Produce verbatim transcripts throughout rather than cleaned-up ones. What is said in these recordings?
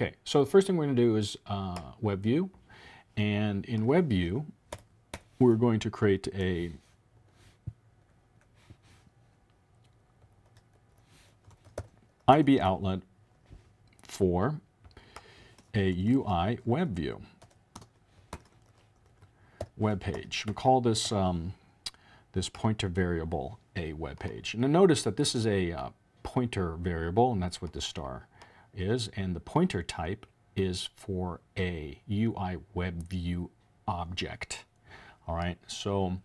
Okay, so the first thing we're going to do is uh, WebView, and in WebView, we're going to create a I B outlet for a U I WebView web page. We call this um, this pointer variable a web page. And notice that this is a uh, pointer variable, and that's what the star is. And the pointer type is for a U I WebView object. All right. So,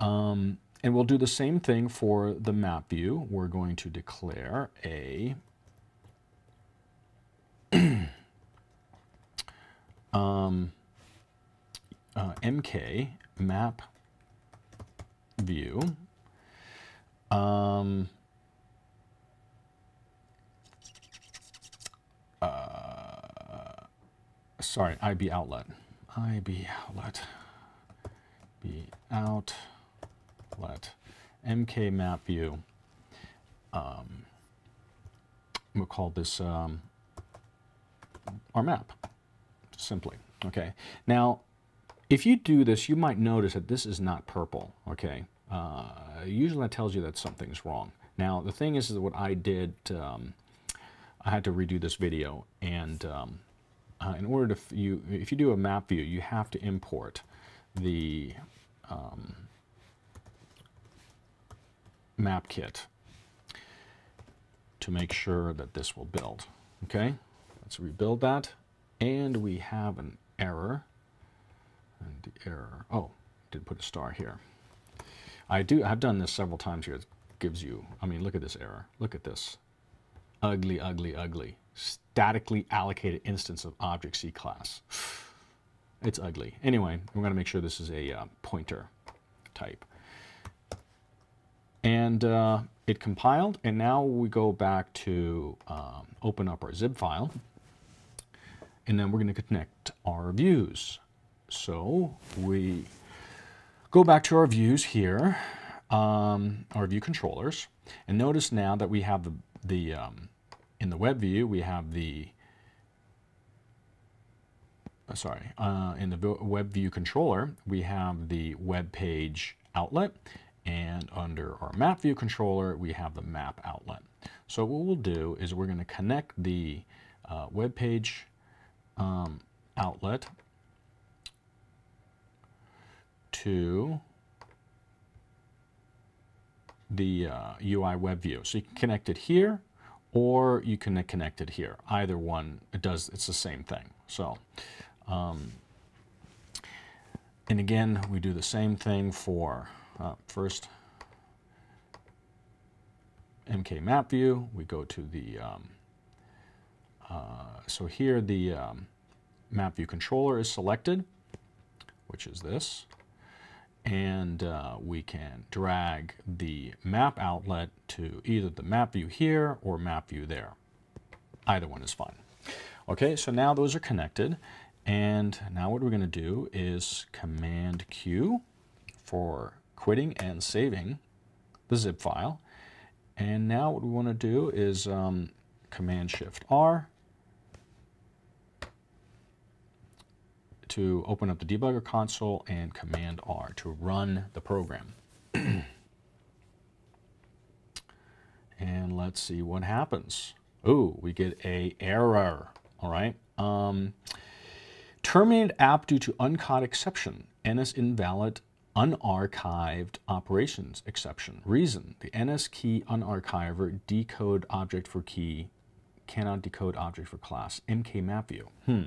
um, and we'll do the same thing for the map view. We're going to declare a um, uh, M K map view. Um, uh, sorry, I B outlet. I B outlet. B outlet. MKMapView. Um, we'll call this um, our map, simply. Okay. Now, if you do this, you might notice that this is not purple. Okay. Uh, usually that tells you that something's wrong. Now, the thing is, is what I did, um, I had to redo this video, and um, uh, in order to, you, if you do a map view, you have to import the um, MapKit to make sure that this will build. Okay, let's rebuild that, and we have an error. And the error, oh, did put a star here. I do, I've done this several times here. It gives you, I mean, look at this error. Look at this. Ugly, ugly, ugly. Statically allocated instance of object C class. It's ugly. Anyway, we're going to make sure this is a uh, pointer type. And uh, it compiled, and now we go back to um, open up our zip file, and then we're going to connect our views. So we go back to our views here, um, our view controllers, and notice now that we have the, the um, in the web view, we have the, uh, sorry, uh, in the web view controller, we have the web page outlet, and under our map view controller, we have the map outlet. So what we'll do is we're going to connect the uh, web page um, outlet to the uh, U I web view. So you can connect it here, or you can connect it here. Either one, it does, it's the same thing. So, um, and again, we do the same thing for uh, first M K map view. We go to the, um, uh, so here the um, map view controller is selected, which is this. And uh, we can drag the map outlet to either the map view here or map view there. Either one is fine. Okay, so now those are connected. And now what we're going to do is Command Q for quitting and saving the zip file. And now what we want to do is um, Command Shift R to open up the debugger console, and Command R to run the program. And let's see what happens. Ooh, we get a error. All right. Um, terminated app due to uncaught exception. NSInvalidUnarchived operations exception. Reason: the NSKeyUnarchiver decode object for key. Cannot decode object for class MKMapView. Hmm.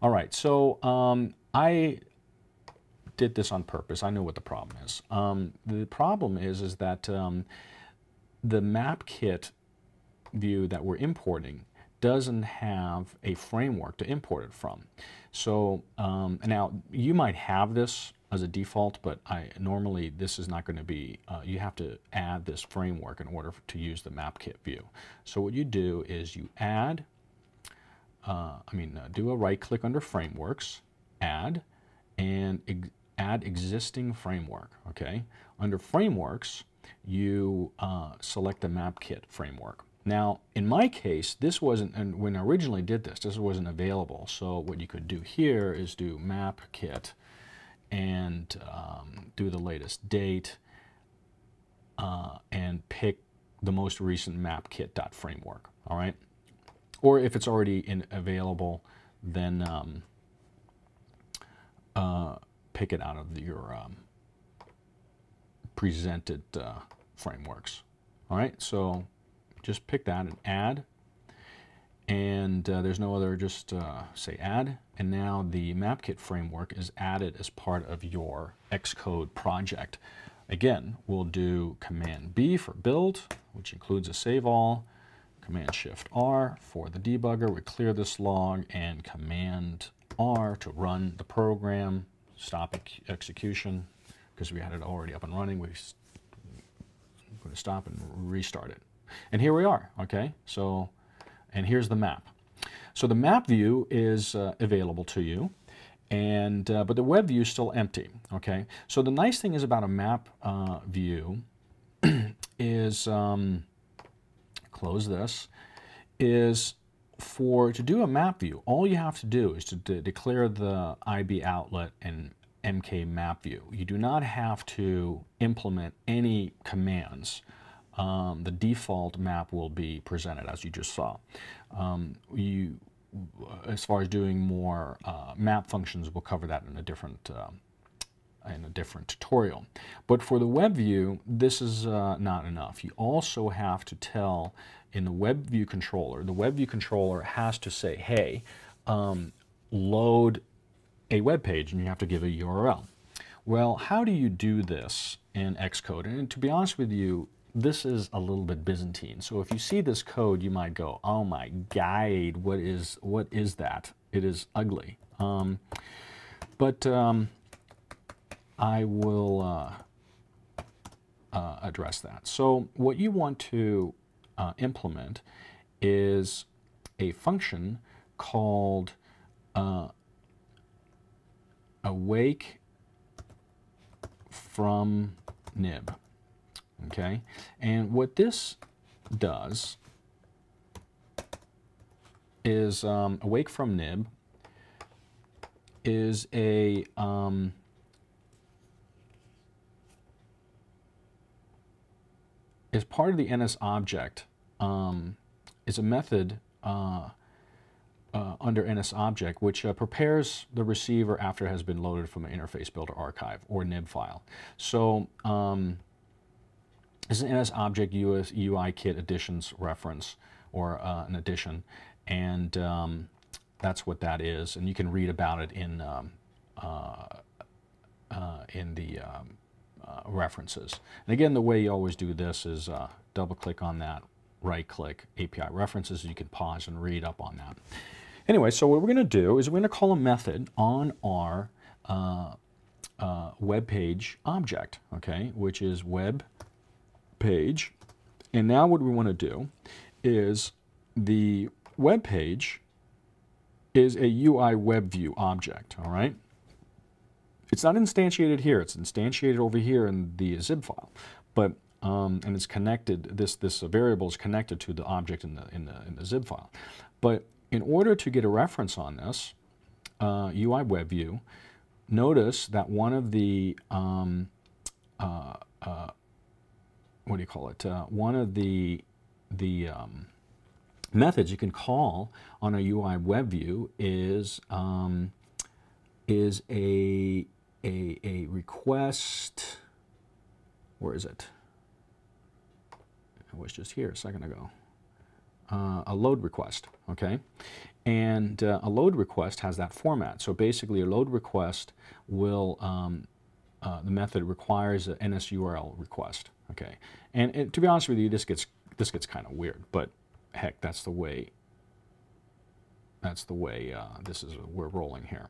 All right. So um, I did this on purpose. I know what the problem is. Um, the problem is is that um, the MapKit view that we're importing doesn't have a framework to import it from. So um, now you might have this as a default, but I normally this is not going to be, uh, you have to add this framework in order to use the MapKit view. So what you do is you add, uh, I mean, uh, do a right click under frameworks, add, and ex add existing framework, okay? Under frameworks, you uh, select the MapKit framework. Now, in my case, this wasn't, and when I originally did this, this wasn't available. So what you could do here is do MapKit and um, do the latest date uh, and pick the most recent MapKit.framework, all right? Or if it's already in available, then um, uh, pick it out of your um, presented uh, frameworks, all right? So just pick that and add, and uh, there's no other, just uh, say add, and now the MapKit framework is added as part of your Xcode project. Again, we'll do Command B for build, which includes a save all, Command Shift R for the debugger, we clear this log, and Command R to run the program, stop execution, because we had it already up and running, we're going to stop and restart it. And here we are, okay? So, and here's the map. So the map view is uh, available to you, and uh, but the web view is still empty, okay? So the nice thing is about a map uh, view is, um, close this, is for, to do a map view, all you have to do is to de declare the I B outlet and M K map view. You do not have to implement any commands. Um, the default map will be presented as you just saw. Um, you, as far as doing more uh, map functions, we'll cover that in a different uh, in a different tutorial. But for the web view, this is uh, not enough. You also have to tell in the web view controller. The web view controller has to say, "Hey, um, load a web page," and you have to give a U R L. Well, how do you do this in Xcode? And to be honest with you, this is a little bit Byzantine. So if you see this code, you might go, oh my God, what is, what is that? It is ugly. Um, but um, I will uh, uh, address that. So what you want to uh, implement is a function called uh, awakeFromNib. Okay, and what this does is um, awakeFromNib is a um, is part of the NSObject. Um, is a method uh, uh, under NSObject which uh, prepares the receiver after it has been loaded from an interface builder archive or nib file. So um, this is an NSObject U I Kit editions reference, or uh, an edition, and um, that's what that is. And you can read about it in um, uh, uh, in the um, uh, references. And again, the way you always do this is uh, double-click on that, right-click A P I references. You can pause and read up on that. Anyway, so what we're going to do is we're going to call a method on our uh, uh, web page object, okay, which is web page, and now what we want to do is the web page is a U I Web View object, all right? It's not instantiated here, it's instantiated over here in the zip file, but um, and it's connected, this this variable is connected to the object in the, in the, in the zip file. But in order to get a reference on this uh, U I Web View, notice that one of the um, uh, uh, what do you call it? Uh, one of the the um, methods you can call on a U I Web View is um, is a, a a request. Where is it? It was just here a second ago. Uh, a load request, okay, and uh, a load request has that format. So basically, a load request will um, uh, the method requires an N S U R L request. Okay, and it, to be honest with you, this gets this gets kind of weird, but heck, that's the way. That's the way uh, this is. We're rolling here.